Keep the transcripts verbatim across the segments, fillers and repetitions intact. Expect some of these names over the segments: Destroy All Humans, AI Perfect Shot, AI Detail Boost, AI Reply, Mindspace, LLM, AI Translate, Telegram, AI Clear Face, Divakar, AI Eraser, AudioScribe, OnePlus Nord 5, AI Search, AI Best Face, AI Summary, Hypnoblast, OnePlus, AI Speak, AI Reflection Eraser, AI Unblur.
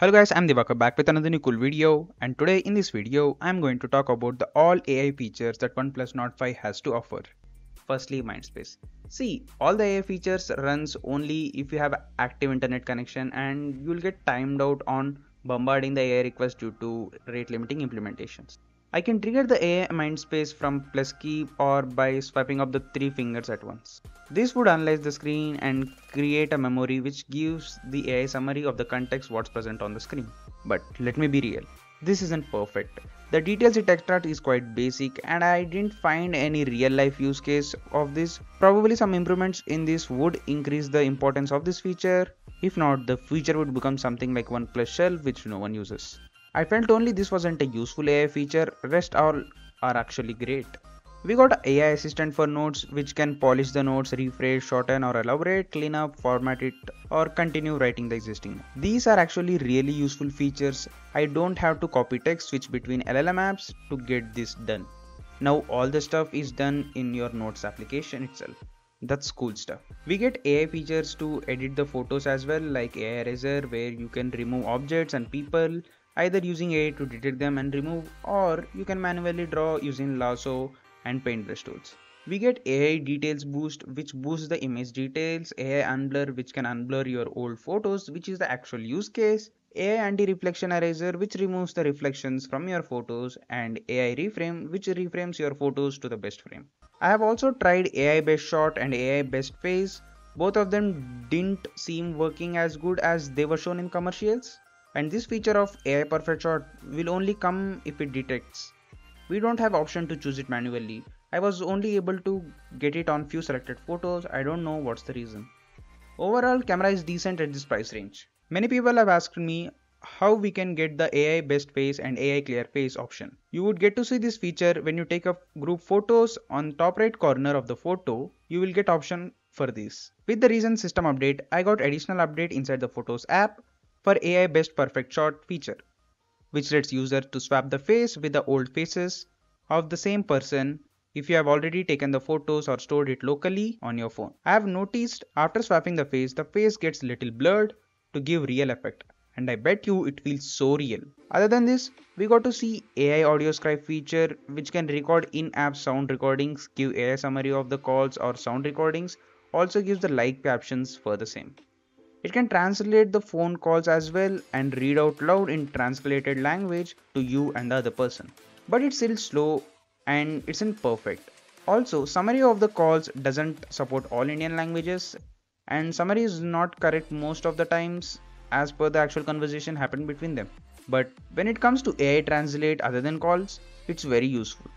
Hello guys, I'm Divakar back with another new cool video, and today in this video I'm going to talk about the all A I features that OnePlus Nord five has to offer. Firstly, Mindspace. See, all the A I features runs only if you have active internet connection, and you'll get timed out on bombarding the A I request due to rate limiting implementations. I can trigger the A I Mindspace from plus key or by swiping up the three fingers at once. This would analyze the screen and create a memory which gives the A I summary of the context what's present on the screen. But let me be real, this isn't perfect. The details it extracts is quite basic, and I didn't find any real life use case of this. Probably some improvements in this would increase the importance of this feature. If not, the feature would become something like OnePlus shell which no one uses. I felt only this wasn't a useful A I feature, rest all are actually great. We got A I assistant for notes which can polish the notes, rephrase, shorten or elaborate, clean up, format it or continue writing the existing. These are actually really useful features. I don't have to copy text switch between L L M apps to get this done. Now all the stuff is done in your notes application itself. That's cool stuff. We get A I features to edit the photos as well, like A I Eraser, where you can remove objects and people either using A I to detect them and remove, or you can manually draw using lasso and paintbrush tools. We get A I Detail Boost, which boosts the image details, A I Unblur, which can unblur your old photos, which is the actual use case, A I Reflection Eraser, which removes the reflections from your photos, and A I Reframe, which reframes your photos to the best frame. I have also tried A I Best Shot and A I Best Face. Both of them didn't seem working as good as they were shown in commercials, and this feature of A I Perfect Shot will only come if it detects. We don't have option to choose it manually. I was only able to get it on few selected photos. I don't know what's the reason. Overall, camera is decent at this price range. Many people have asked me how we can get the A I Best Face and A I Clear Face option. You would get to see this feature when you take up group photos. On top right corner of the photo, you will get option for this. With the recent system update, I got additional update inside the Photos app for A I Best Perfect Shot feature, which lets user to swap the face with the old faces of the same person if you have already taken the photos or stored it locally on your phone. I have noticed after swapping the face, the face gets little blurred to give real effect, and I bet you it feels so real. Other than this, we got to see A I AudioScribe feature, which can record in-app sound recordings, give A I summary of the calls or sound recordings, also gives the live captions for the same. It can translate the phone calls as well and read out loud in translated language to you and the other person. But it's still slow and it's isn't perfect. Also, summary of the calls doesn't support all Indian languages, and summary is not correct most of the times as per the actual conversation happened between them. But when it comes to A I Translate other than calls, it's very useful.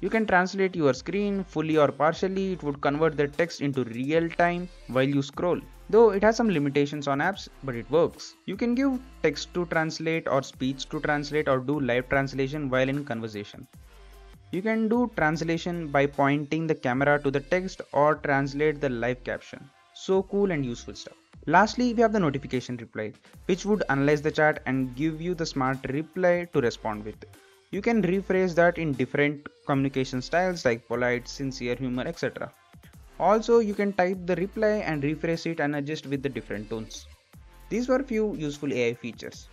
You can translate your screen fully or partially. It would convert the text into real time while you scroll. Though it has some limitations on apps, but it works. You can give text to translate or speech to translate or do live translation while in conversation. You can do translation by pointing the camera to the text or translate the live caption. So cool and useful stuff. Lastly, we have the notification reply, which would analyze the chat and give you the smart reply to respond with. You can rephrase that in different communication styles like polite, sincere, humor, et cetera. Also, you can type the reply and rephrase it and adjust with the different tones. These were few useful A I features.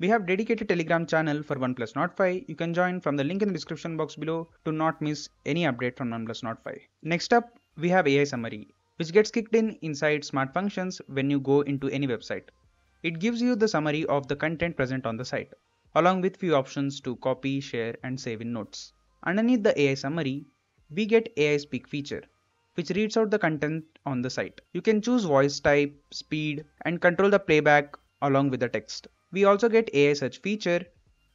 We have dedicated Telegram channel for OnePlus Nord five. You can join from the link in the description box below to not miss any update from OnePlus Nord five. Next up, we have A I Summary, which gets kicked in inside Smart Functions when you go into any website. It gives you the summary of the content present on the site, along with few options to copy, share and save in notes. Underneath the A I Summary, we get A I Speak feature, which reads out the content on the site. You can choose voice type, speed, and control the playback along with the text. We also get A I Search feature,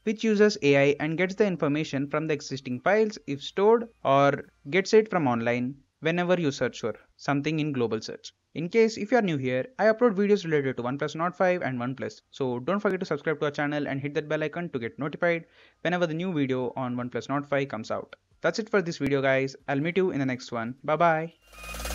which uses A I and gets the information from the existing files if stored, or gets it from online whenever you search for something in global search. In case if you are new here, I upload videos related to OnePlus Nord five and OnePlus, so don't forget to subscribe to our channel and hit that bell icon to get notified whenever the new video on OnePlus Nord five comes out. That's it for this video guys. I'll meet you in the next one. Bye bye.